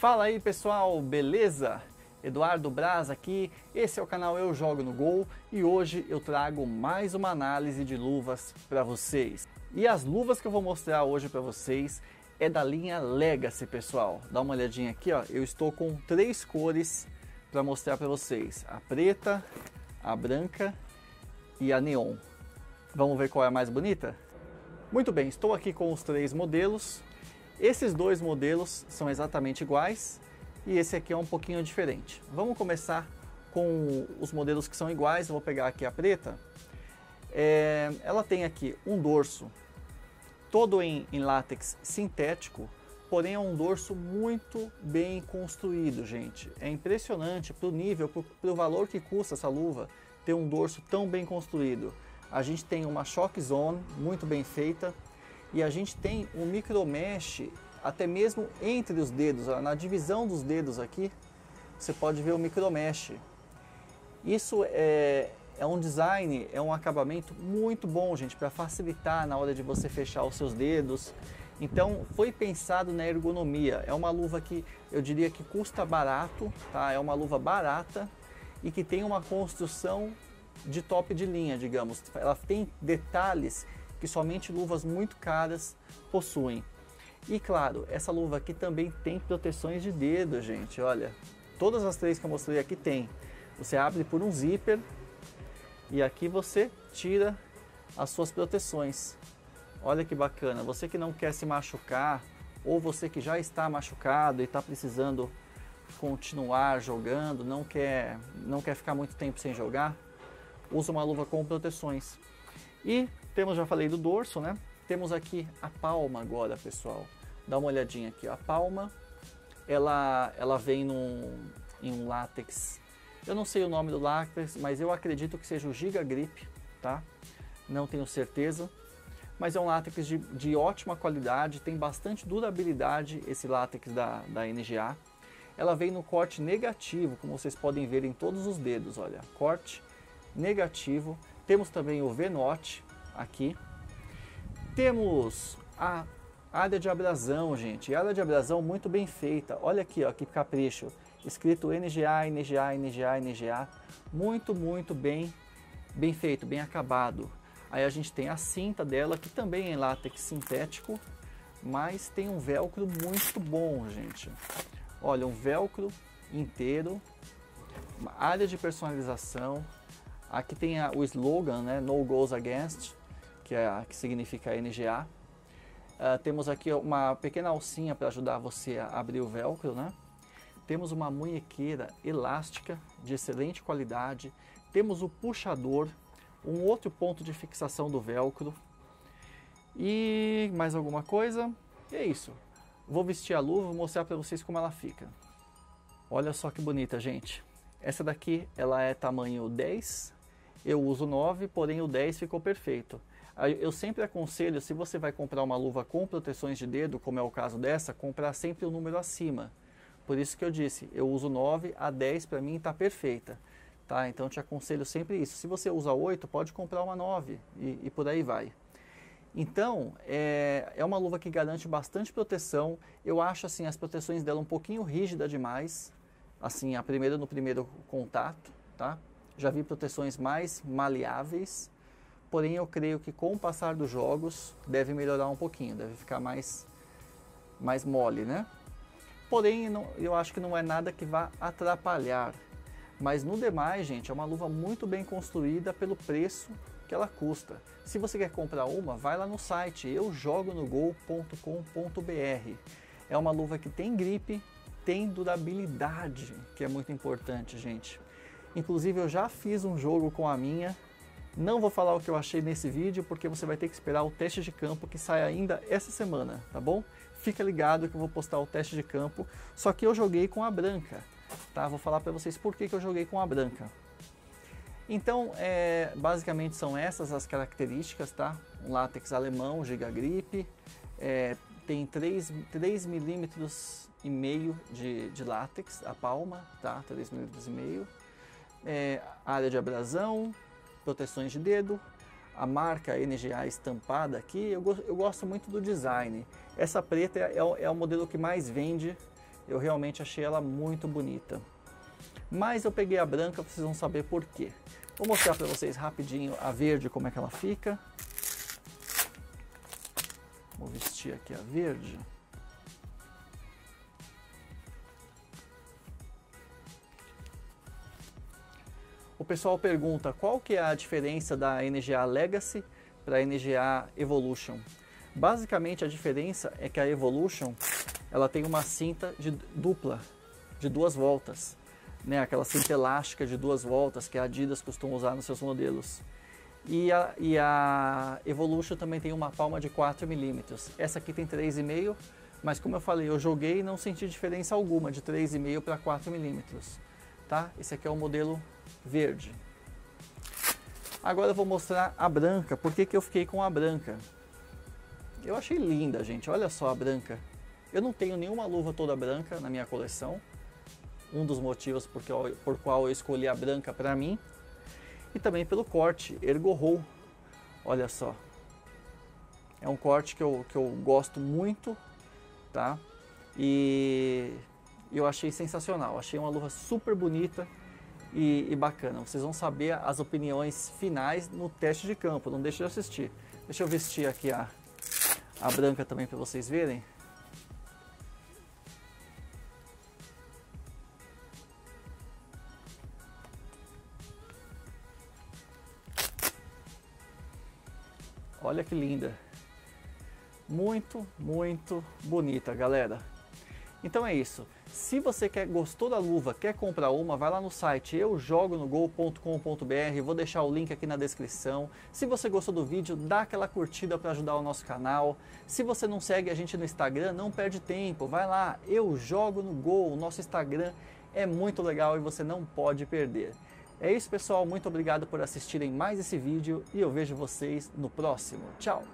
Fala aí pessoal, beleza? Eduardo Braz aqui, esse é o canal Eu Jogo no Gol e hoje eu trago mais uma análise de luvas para vocês. E as luvas que eu vou mostrar hoje para vocês é da linha Legacy, pessoal. Dá uma olhadinha aqui, ó. Eu estou com três cores para mostrar para vocês: a preta, a branca e a neon. Vamos ver qual é a mais bonita? Muito bem, estou aqui com os três modelos. Esses dois modelos são exatamente iguais e esse aqui é um pouquinho diferente. Vamos começar com os modelos que são iguais. Eu vou pegar aqui a preta. Ela tem aqui um dorso todo em látex sintético, porém é um dorso muito bem construído, gente. É impressionante para o nível, para o valor que custa essa luva ter um dorso tão bem construído. A gente tem uma shock zone muito bem feita e a gente tem um micro mesh até mesmo entre os dedos, na divisão dos dedos aqui você pode ver o micro mesh. Isso é um design, é um acabamento muito bom, gente, para facilitar na hora de você fechar os seus dedos. Então foi pensado na ergonomia. É uma luva que eu diria que custa barato, tá? É uma luva barata e que tem uma construção de top de linha, digamos. Ela tem detalhes que somente luvas muito caras possuem. E claro, essa luva aqui também tem proteções de dedo, gente. Olha, todas as três que eu mostrei aqui tem. Você abre por um zíper e aqui você tira as suas proteções. Olha que bacana. Você que não quer se machucar ou você que já está machucado e está precisando continuar jogando, não quer ficar muito tempo sem jogar, usa uma luva com proteções. E temos, já falei do dorso, né? Temos aqui a palma agora, pessoal. Dá uma olhadinha aqui. A palma, ela vem em um látex. Eu não sei o nome do látex, mas eu acredito que seja o Giga Grip, tá? Não tenho certeza. Mas é um látex de ótima qualidade, tem bastante durabilidade esse látex da NGA. Ela vem no corte negativo, como vocês podem ver em todos os dedos, olha. Corte negativo. Temos também o V-note aqui. Temos a área de abrasão, gente. A área de abrasão muito bem feita. Olha aqui, ó, que capricho. Escrito NGA, NGA, NGA, NGA. Muito bem feito, bem acabado. Aí a gente tem a cinta dela, que também é em látex sintético, mas tem um velcro muito bom, gente. Olha, um velcro inteiro. Uma área de personalização. Aqui tem o slogan, né? No Goals Against, que significa NGA. Temos aqui uma pequena alcinha para ajudar você a abrir o velcro, né? Temos uma munhequeira elástica de excelente qualidade. Temos o puxador, um outro ponto de fixação do velcro. E mais alguma coisa? E é isso. Vou vestir a luva, vou mostrar para vocês como ela fica. Olha só que bonita, gente. Essa daqui ela é tamanho 10. Eu uso 9, porém o 10 ficou perfeito. Eu sempre aconselho, se você vai comprar uma luva com proteções de dedo, como é o caso dessa, comprar sempre um número acima. Por isso que eu disse, eu uso 9, a 10 para mim está perfeita. Tá? Então eu te aconselho sempre isso. Se você usa 8, pode comprar uma 9 e por aí vai. Então, é uma luva que garante bastante proteção. Eu acho assim, as proteções dela um pouquinho rígida demais, assim, no primeiro contato, tá? Já vi proteções mais maleáveis, porém eu creio que com o passar dos jogos deve melhorar um pouquinho, deve ficar mais mole, né? Porém, eu acho que não é nada que vá atrapalhar, mas no demais, gente, é uma luva muito bem construída pelo preço que ela custa. Se você quer comprar uma, vai lá no site eujogonogol.com.br. É uma luva que tem gripe, tem durabilidade, que é muito importante, gente. Inclusive eu já fiz um jogo com a minha. Não vou falar o que eu achei nesse vídeo, porque você vai ter que esperar o teste de campo, que sai ainda essa semana, tá bom? Fica ligado que eu vou postar o teste de campo. Só que eu joguei com a branca, tá? Vou falar para vocês por que eu joguei com a branca. Então, basicamente são essas as características, tá? Um látex alemão, Giga Grip, tem 3,5 mm de látex, a palma, tá? 3,5 mm. Área de abrasão, proteções de dedo, a marca NGA estampada aqui. Eu gosto muito do design. Essa preta é o modelo que mais vende. eu realmente achei ela muito bonita. Mas eu peguei a branca, vocês vão saber por quê. Vou mostrar para vocês rapidinho a verde, como é que ela fica. Vou vestir aqui a verde. O pessoal pergunta qual que é a diferença da NGA Legacy para a NGA Evolution. Basicamente a diferença é que a Evolution ela tem uma cinta de dupla, de duas voltas. Né, aquela cinta elástica de duas voltas que a Adidas costuma usar nos seus modelos. E a Evolution também tem uma palma de 4 mm. Essa aqui tem 3,5, mas como eu falei, eu joguei e não senti diferença alguma de 3,5 para 4 mm. Tá? Esse aqui é o modelo verde. Agora eu vou mostrar a branca. Por que que eu fiquei com a branca? Eu achei linda, gente. Olha só a branca. Eu não tenho nenhuma luva toda branca na minha coleção. Um dos motivos por qual eu escolhi a branca para mim. E também pelo corte, Ergo Rou. Olha só. É um corte que eu gosto muito, tá? E eu achei sensacional. Achei uma luva super bonita e bacana. Vocês vão saber as opiniões finais no teste de campo. Não deixe de assistir. Deixa eu vestir aqui a branca também para vocês verem. Olha que linda, muito bonita, galera. Então é isso. Se você gostou da luva, quer comprar uma, vai lá no site eujogonogol.com.br, vou deixar o link aqui na descrição. Se você gostou do vídeo, dá aquela curtida para ajudar o nosso canal. Se você não segue a gente no Instagram, não perde tempo, vai lá, Eu Jogo no Gol, o nosso Instagram é muito legal e você não pode perder. É isso, pessoal. Muito obrigado por assistirem mais esse vídeo e eu vejo vocês no próximo. Tchau!